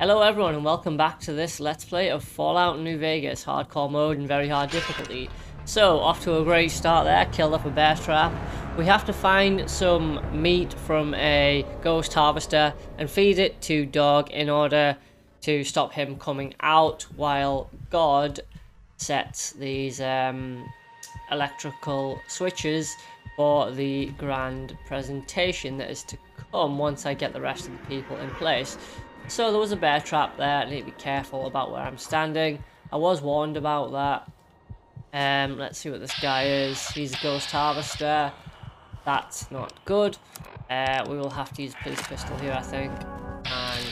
Hello everyone and welcome back to this Let's Play of Fallout New Vegas, hardcore mode and very hard difficulty. So, off to a great start there, killed up a bear trap. We have to find some meat from a ghost harvester and feed it to Dog in order to stop him coming out while God sets these electrical switches for the grand presentation that is to come once I get the rest of the people in place. So there was a bear trap there. I need to be careful about where I'm standing. I was warned about that. Let's see what this guy is. He's a ghost harvester. That's not good. We will have to use a police pistol here, I think. And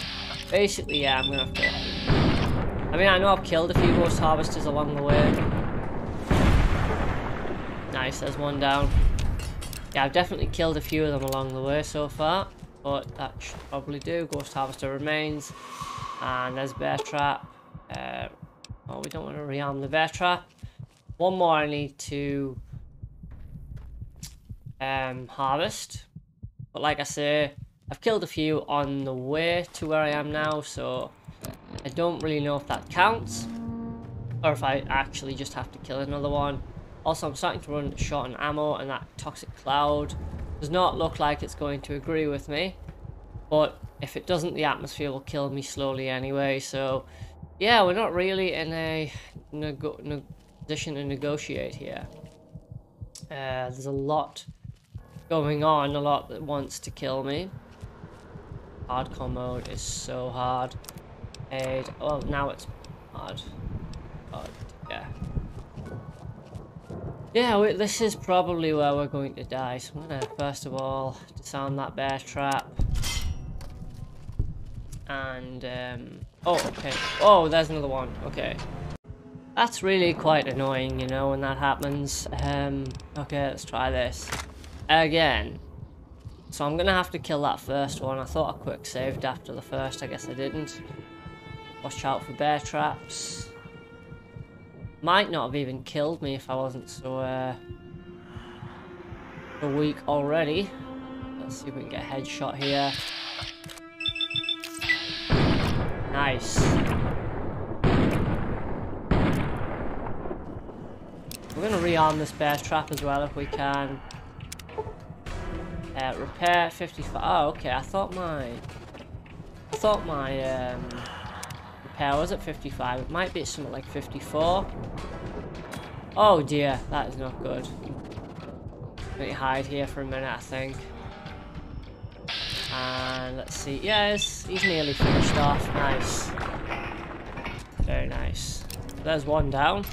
basically, yeah, I'm going to have to... I mean, I know I've killed a few ghost harvesters along the way. Nice, there's one down. Yeah, I've definitely killed a few of them along the way so far. But that should probably do. Ghost harvester remains, and there's bear trap. Oh, we don't want to rearm the bear trap. One more I need to harvest, but like I say, I've killed a few on the way to where I am now, so I don't really know if that counts or if I actually just have to kill another one. Also, I'm starting to run short on ammo, and that toxic cloud does not look like it's going to agree with me, but if it doesn't, the atmosphere will kill me slowly anyway. So yeah, we're not really in a position to negotiate here. There's a lot going on, a lot that wants to kill me. Hardcore mode is so hard. And well, now it's hard. God, yeah. Yeah, this is probably where we're going to die, so I'm going to, first of all, disarm that bear trap. And, oh, okay. Oh, there's another one. Okay. That's really quite annoying, you know, when that happens. Okay, let's try this again. So I'm going to have to kill that first one. I thought I quick saved after the first. I guess I didn't. Watch out for bear traps. Might not have even killed me if I wasn't so weak already. Let's see if we can get a headshot here. Nice. We're going to rearm this bear trap as well if we can. Repair 55. Oh, okay. I thought my repair was at 55. It might be something like 54. Oh dear, that is not good. Let me hide here for a minute, I think. And let's see. Yes, he's nearly finished off. Nice. Very nice. There's one down.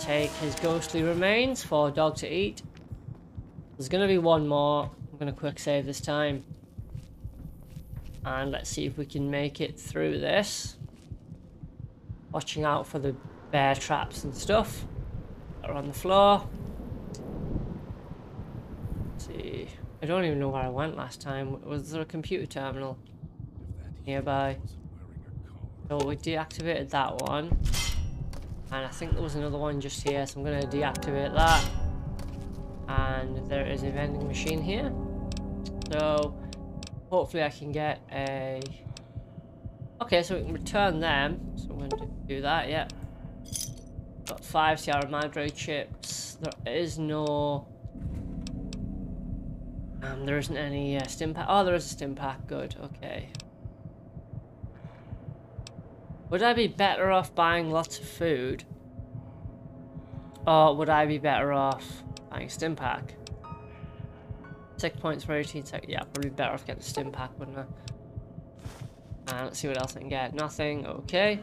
Take his ghostly remains for a dog to eat. There's going to be one more. I'm going to quick save this time. And let's see if we can make it through this. Watching out for the bear traps and stuff that are on the floor. Let's see, I don't even know where I went last time. Was there a computer terminal nearby? So we deactivated that one. And I think there was another one just here, so I'm going to deactivate that. And there is a vending machine here. So... hopefully I can get a... okay, so we can return them. So I'm going to do that, yeah. Got 5 Sierra Madre chips. There is no... there isn't any Stimpak. Oh, there is a Stimpak. Good, okay. Would I be better off buying lots of food? Or would I be better off buying Stimpak? 6 points for 18 seconds. Yeah, probably better off getting a Stimpak, wouldn't I? Let's see what else I can get. Nothing. Okay.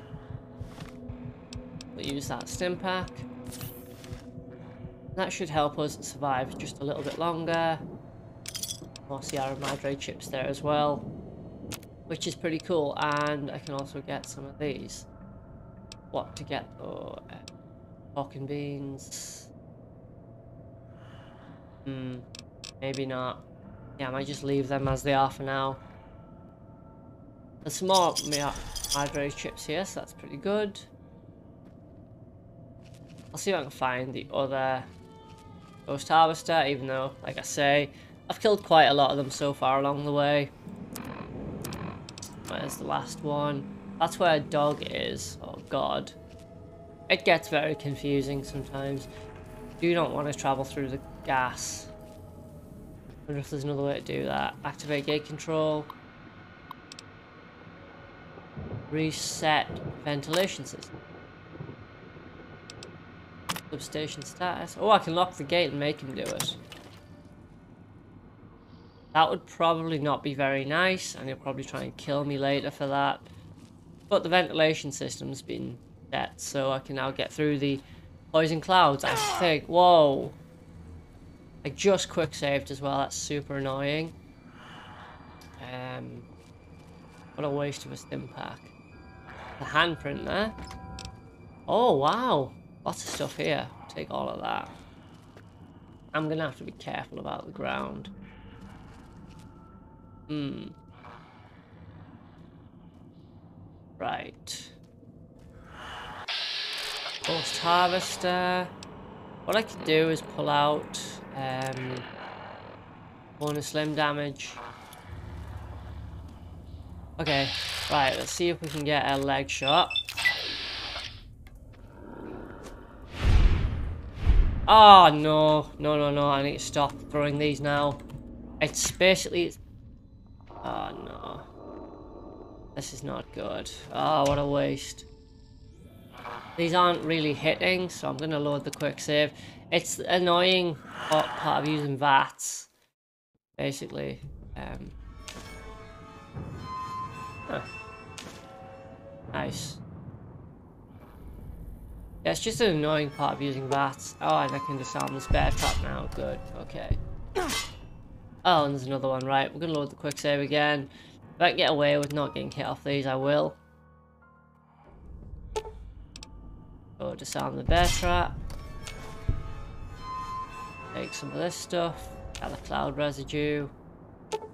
We'll use that Stimpak. That should help us survive just a little bit longer. More Sierra Madre chips there as well, which is pretty cool. And I can also get some of these. What to get though? Pork and beans. Maybe not. Yeah, I might just leave them as they are for now. There's some more Madre chips here, so that's pretty good. I'll see if I can find the other ghost harvester, even though, like I say, I've killed quite a lot of them so far along the way. Where's the last one? That's where Dog is. Oh god. It gets very confusing sometimes. You don't want to travel through the gas. I wonder if there's another way to do that. Activate gate control. Reset ventilation system. Substation status. Oh, I can lock the gate and make him do it. That would probably not be very nice, and he'll probably try and kill me later for that. But the ventilation system's been set, so I can now get through the poison clouds, I think. Whoa! I just quick saved as well, that's super annoying. What a waste of a Stimpak. The handprint there. Oh wow! Lots of stuff here. Take all of that. I'm gonna have to be careful about the ground. Right. Post harvester. What I can do is pull out bonus slim damage. Okay, right, let's see if we can get a leg shot. Oh no, no, no, no, I need to stop throwing these now. It's basically... Oh no. This is not good. Oh, what a waste. These aren't really hitting, so I'm going to load the quick save. It's the annoying part of using VATS, basically. Huh. Nice. Yeah, it's just an annoying part of using VATS. Oh, and I can disarm the spare trap now. Good. Okay. Oh, and there's another one. Right, we're going to load the quick save again. If I can get away with not getting hit off these, I will. Oh, disarm the bear trap. Take some of this stuff. Got the cloud residue.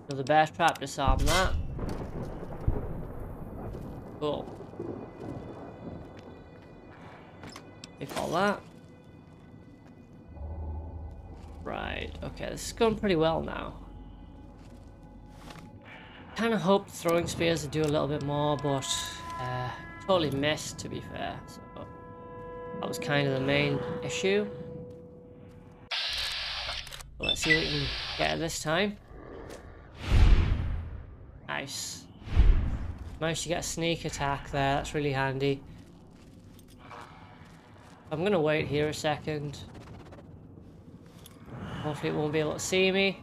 Another bear trap. Disarm that. Cool. Take all that. Right, okay, this is going pretty well now. Kind of hoped throwing spears would do a little bit more, but totally missed, to be fair. So that was kind of the main issue. Well, let's see what we can get this time. Nice. Managed to get a sneak attack there, that's really handy. I'm gonna wait here a second. Hopefully it won't be able to see me.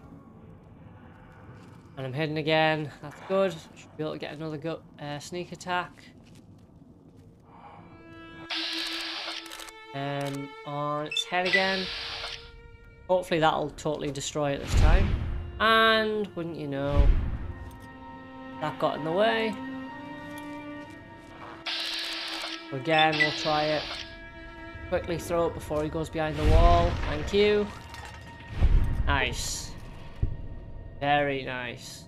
And I'm hidden again, that's good. Should be able to get another sneak attack. On its head again. Hopefully that'll totally destroy it this time. And, wouldn't you know, that got in the way. Again, we'll try it. Quickly throw it before he goes behind the wall. Thank you. Nice. Very nice.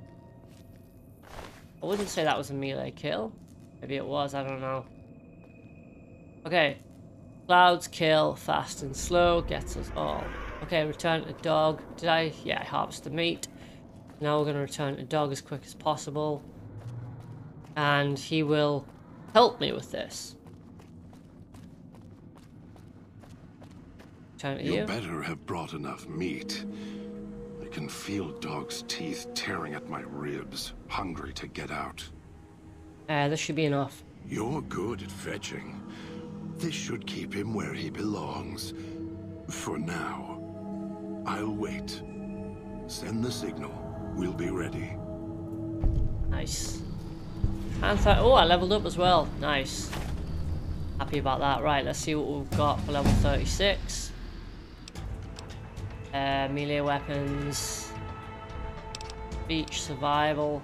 I wouldn't say that was a melee kill. Maybe it was, I don't know. Okay. Clouds kill fast and slow. Gets us all. Okay, return to Dog. Did I? Yeah, I harvested the meat. Now we're going to return to Dog as quick as possible. And he will help me with this. You better have brought enough meat. I can feel Dog's teeth tearing at my ribs, hungry to get out. This should be enough. You're good at fetching. This should keep him where he belongs. For now. I'll wait. Send the signal. We'll be ready. Nice. And oh, I leveled up as well. Nice. Happy about that. Right, let's see what we've got for level 36. Melee weapons, beach survival.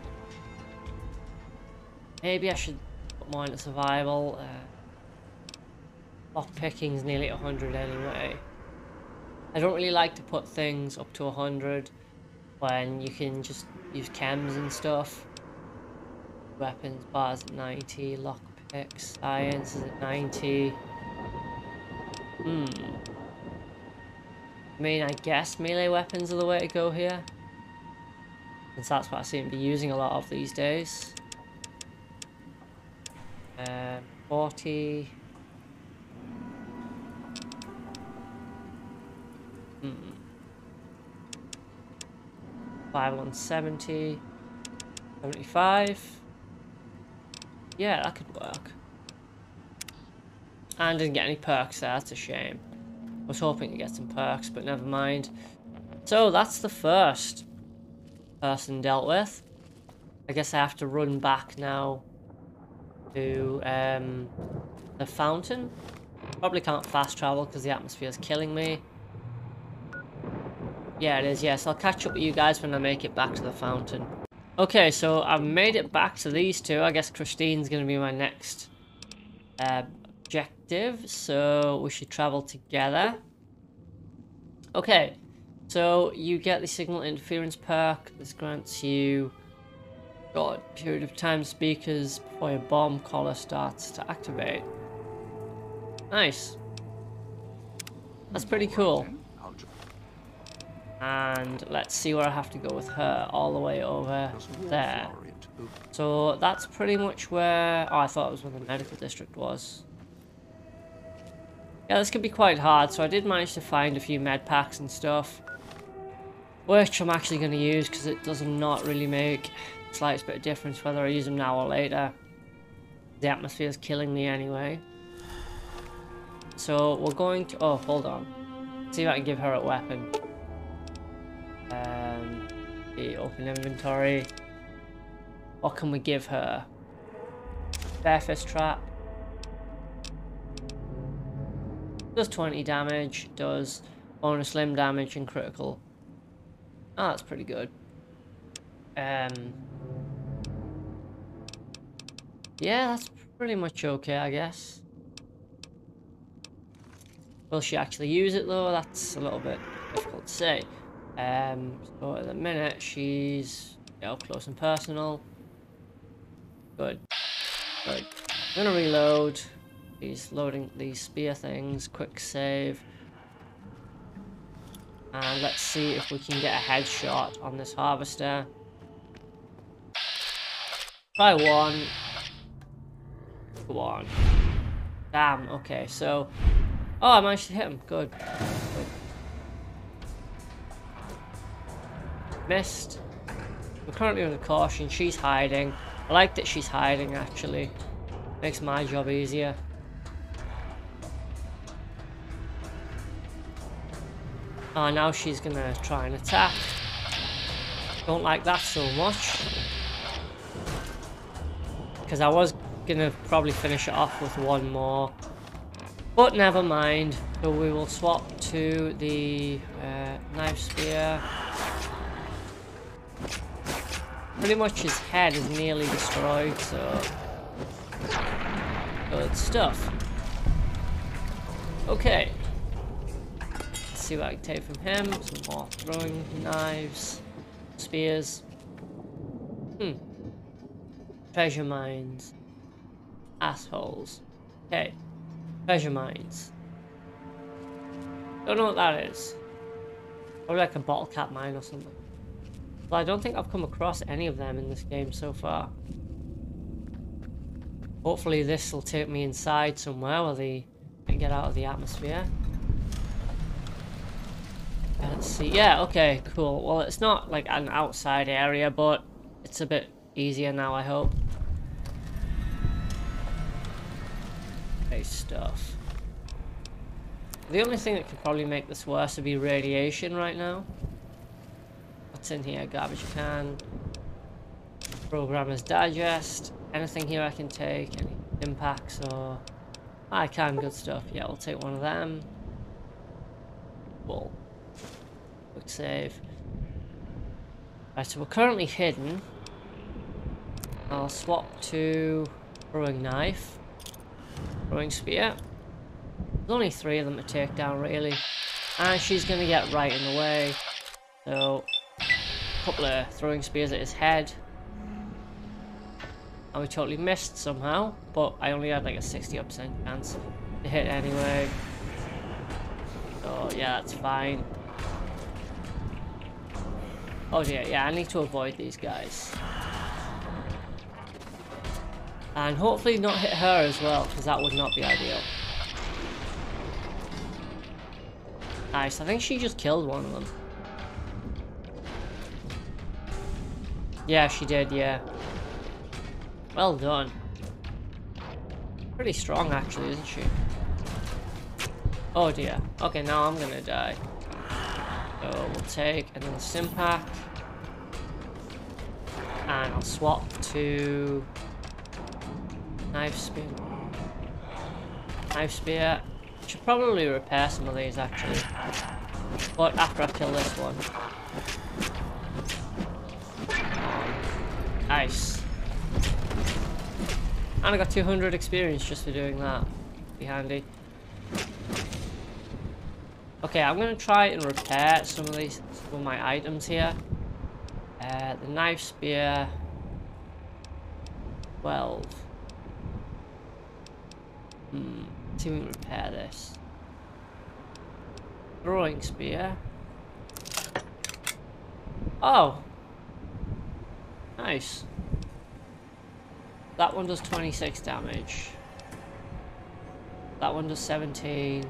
Maybe I should put more into survival. Lock picking's nearly 100 anyway. I don't really like to put things up to 100 when you can just use chems and stuff. Weapons bars at 90, lock picks, science is at 90. I mean, I guess melee weapons are the way to go here, since that's what I seem to be using a lot of these days. 40. Mm. 5 170. 75. Yeah, that could work. And didn't get any perks there, that's a shame. I was hoping to get some perks, but never mind. So that's the first person dealt with. I guess I have to run back now to the fountain. Probably can't fast travel because the atmosphere is killing me. Yeah, it is. Yes, I'll catch up with you guys when I make it back to the fountain. Okay, so I've made it back to these two. I guess Christine's going to be my next objective, so we should travel together. Okay, so you get the signal interference perk. This grants you short period of time speakers before your bomb collar starts to activate. Nice. That's pretty cool. And let's see where I have to go with her, all the way over there. So that's pretty much where... Oh, I thought it was where the medical district was. Yeah, this could be quite hard, so I did manage to find a few med packs and stuff, which I'm actually going to use because it does not really make the slightest bit of difference whether I use them now or later. The atmosphere is killing me anyway. So we're going to... Oh, hold on. See if I can give her a weapon. The open inventory. What can we give her? Bear fist trap. Does 20 damage, does bonus limb damage and critical. Oh, that's pretty good. Yeah, that's pretty much okay, I guess. Will she actually use it though? That's a little bit difficult to say. So at the minute she's up close and personal. Good. Good. I'm gonna reload. He's loading these spear things. Quick save. And let's see if we can get a headshot on this harvester. Try one. Go on. Damn, okay, so... Oh, I managed to hit him. Good. Good. Missed. We're currently under caution. She's hiding. I like that she's hiding, actually. Makes my job easier. Oh, now she's gonna try and attack. Don't like that so much, because I was gonna probably finish it off with one more, but never mind. So we will swap to the knife spear. Pretty much his head is nearly destroyed, so good stuff. Okay, let's see what I can take from him. Some more throwing knives, spears. Treasure mines. Assholes. Okay, treasure mines. Don't know what that is. Probably like a bottle cap mine or something. Well, I don't think I've come across any of them in this game so far. Hopefully this will take me inside somewhere where they can get out of the atmosphere. Let's see. Yeah, okay, cool. Well, it's not like an outside area, but it's a bit easier now, I hope. Nice stuff. The only thing that could probably make this worse would be radiation right now. What's in here? Garbage can. Programmer's Digest. Anything here I can take? Any impacts or... I can, good stuff. Yeah, we'll take one of them. Well, quick save. Right, so we're currently hidden. I'll swap to throwing knife. Throwing spear. There's only three of them to take down, really. And she's going to get right in the way. So... couple of throwing spears at his head, and we totally missed somehow, but I only had like a 60% chance to hit anyway, so yeah, that's fine. Oh dear, yeah, I need to avoid these guys. And hopefully not hit her as well, because that would not be ideal. Nice, I think she just killed one of them. Yeah, she did, yeah. Well done. Pretty strong, actually, isn't she? Oh dear. Okay, now I'm gonna die. So we'll take another Stimpak. And I'll swap to... knife spear. Knife spear. Should probably repair some of these actually. But after I kill this one. Nice. And I got 200 experience just for doing that. Be handy. Okay, I'm gonna try and repair some of my items here. The knife spear. 12. Let's see if we can repair this. Throwing spear. Oh! Nice. That one does 26 damage. That one does 17.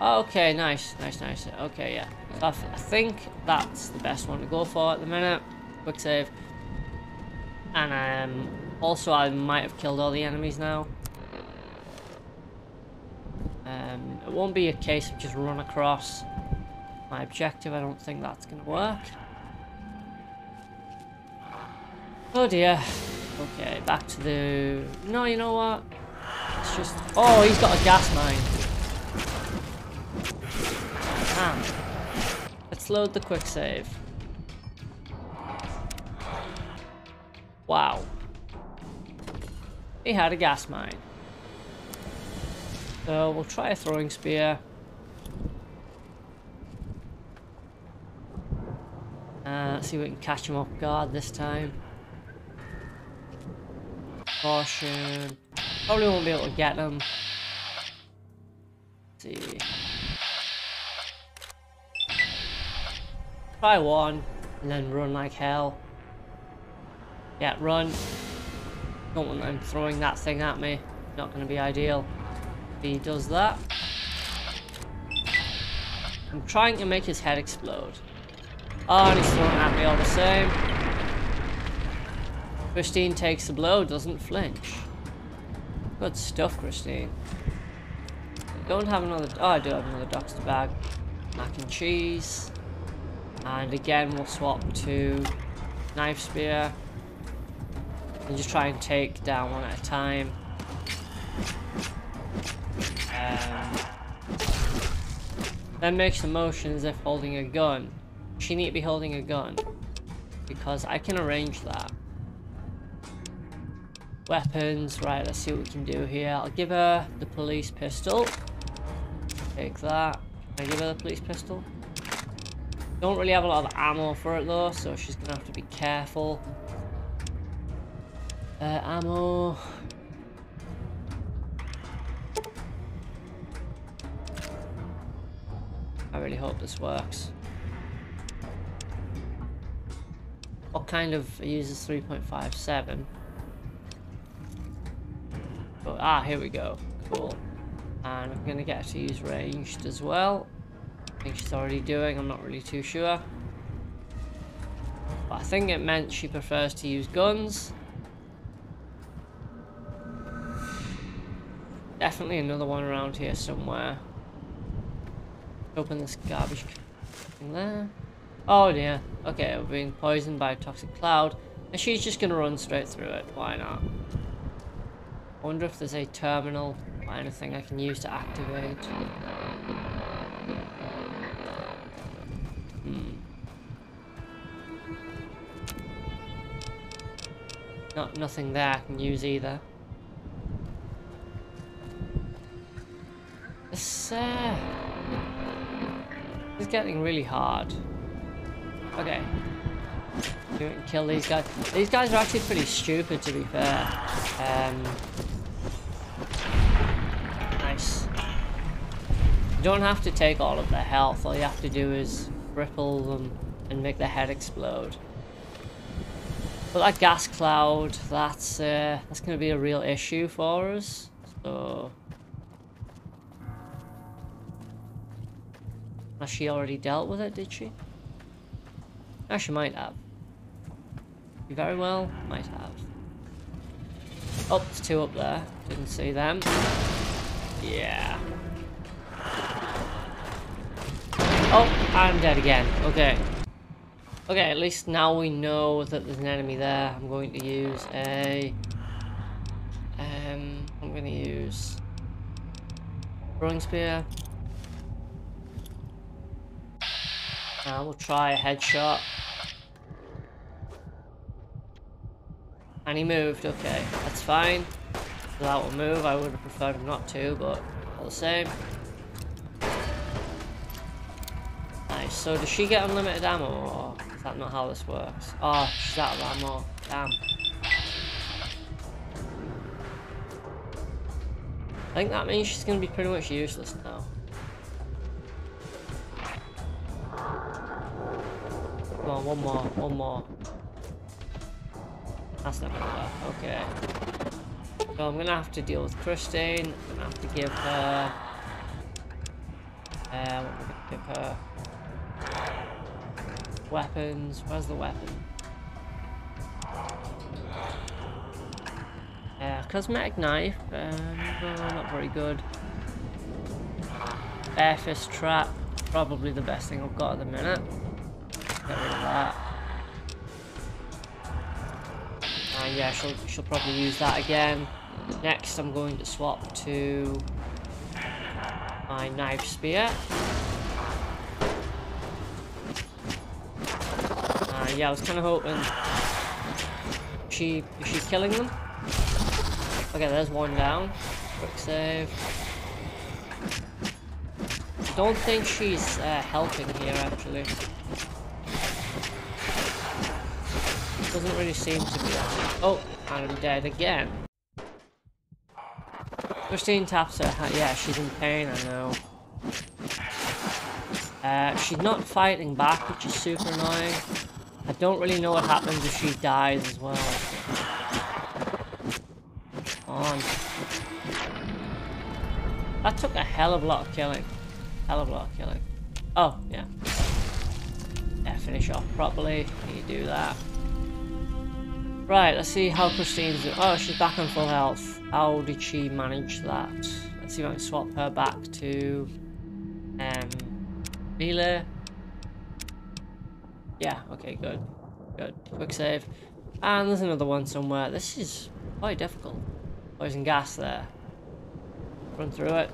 Okay, nice. Okay, yeah. So I think that's the best one to go for at the minute. Quick save. And also, I might have killed all the enemies now. It won't be a case of just run across my objective. I don't think that's going to work. Oh dear. Okay, back to the... No, you know what? It's just... Oh, he's got a gas mine. Damn. Let's load the quick save. Wow. He had a gas mine. So we'll try a throwing spear. Let's see if we can catch him off guard this time. Caution. Probably won't be able to get him. Let's see. Try one and then run like hell. Yeah, run. Don't want them throwing that thing at me. Not going to be ideal if he does that. I'm trying to make his head explode. Oh, and he's throwing at me all the same. Christine takes the blow, doesn't flinch. Good stuff, Christine. I don't have another... Oh, I do have another Doxter bag. Mac and cheese. And again, we'll swap to knife spear. And just try and take down one at a time. Then makes the motion as if holding a gun. She need to be holding a gun. Because I can arrange that. Weapons. Right, let's see what we can do here. I'll give her the police pistol. Take that. Can I give her the police pistol? Don't really have a lot of ammo for it though, so she's going to have to be careful. Ammo. I really hope this works. What kind of... It uses 3.57. Oh, here we go. Cool. And I'm going to get her to use ranged as well. I think she's already doing, I'm not really too sure. But I think it meant she prefers to use guns. Definitely another one around here somewhere. Open this garbage in there. Oh dear. Okay, we're being poisoned by a toxic cloud. And she's just going to run straight through it. Why not? I wonder if there's a terminal or anything I can use to activate. Nothing there I can use either. This is getting really hard. Okay. See if we can kill these guys. These guys are actually pretty stupid, to be fair. Nice. You don't have to take all of their health. All you have to do is ripple them and make their head explode. But that gas cloud, that's going to be a real issue for us. So, has she already dealt with it, did she? Oh, she might have. You very well might have. Oh, there's two up there. Didn't see them. Yeah. Oh, I'm dead again. Okay. Okay, at least now we know that there's an enemy there. I'm going to use a... I'm going to use... throwing spear. And we'll try a headshot. And he moved, okay. That's fine. So that will move. I would have preferred him not to, but all the same. Nice. So does she get unlimited ammo, or is that not how this works? Oh, she's out of ammo. Damn. I think that means she's going to be pretty much useless now. Come on, one more, one more. That's not gonna work. Okay. So I'm gonna have to deal with Christine. I'm gonna have to give her. Give her weapons. Where's the weapon? Cosmetic knife. No, not very good. Barefist trap. Probably the best thing I've got at the minute. Get rid of that. And yeah, she'll probably use that again. Next, I'm going to swap to my knife spear. Yeah, I was kind of hoping she's killing them. Okay, there's one down. Quick save. I don't think she's helping here actually. Doesn't really seem to be. Oh, and I'm dead again. Christine taps her. Yeah, she's in pain, I know. She's not fighting back, which is super annoying. I don't really know what happens if she dies as well. Come on. That took a hell of a lot of killing. Hell of a lot of killing. Oh, yeah. Yeah, finish off properly. You do that. Right, let's see how Christine's doing. Oh, she's back on full health. How did she manage that? Let's see if I can swap her back to melee. Yeah, okay, good. Good. Quick save. And there's another one somewhere. This is quite difficult. Poison gas there. Run through it.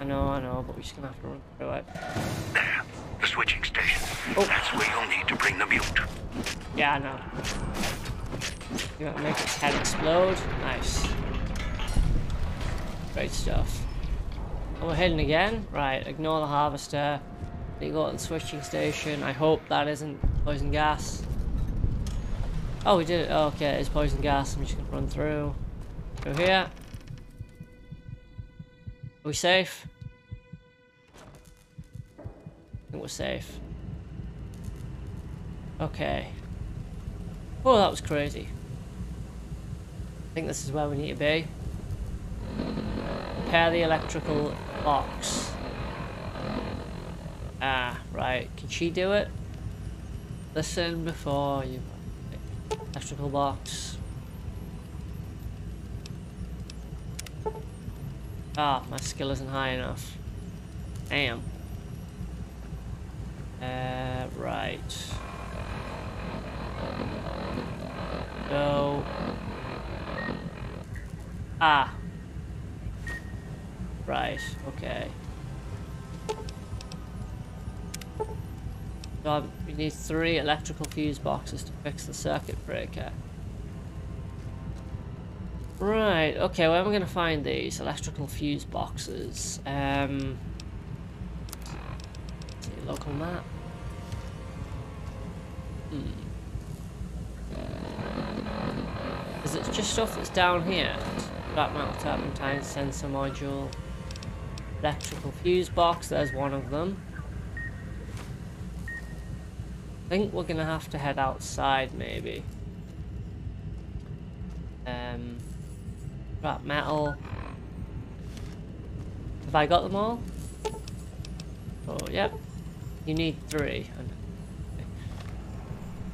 I know, but we're just gonna have to run through it. There, the switching station. Oh. That's where you'll need to bring the mute. Yeah, I know. You want to make its head explode? Nice. Great stuff. And we're hidden again. Right, ignore the harvester. You go to the switching station. I hope that isn't poison gas. Oh, we did it. Oh, okay, it's poison gas. I'm just going to run through. Through here. Are we safe? I think we're safe. Okay. Oh, that was crazy. I think this is where we need to be. Repair the electrical box. Ah, right. Can she do it? Listen before you... Electrical box. Ah, my skill isn't high enough. Damn. Right. Go. Ah. Right, okay. So we need 3 electrical fuse boxes to fix the circuit breaker. Right, okay, where am I going to find these electrical fuse boxes? See a local map. Because it's just stuff that's down here. Black metal turpentine sensor module. Electrical fuse box, there's one of them. I think we're gonna have to head outside maybe. scrap metal. Have I got them all? Oh, yep. You need 3.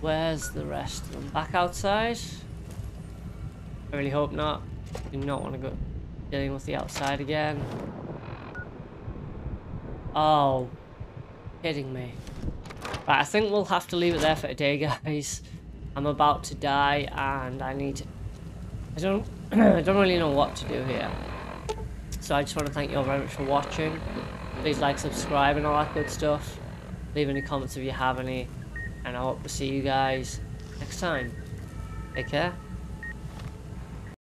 Where's the rest of them? Back outside? I really hope not. Do not want to go dealing with the outside again. Oh. Kidding me. Right, I think we'll have to leave it there for today, guys. I'm about to die and I need to... I don't really know what to do here. So I just want to thank you all very much for watching. Please like, subscribe and all that good stuff. Leave any comments if you have any. And I hope to see you guys next time. Take care.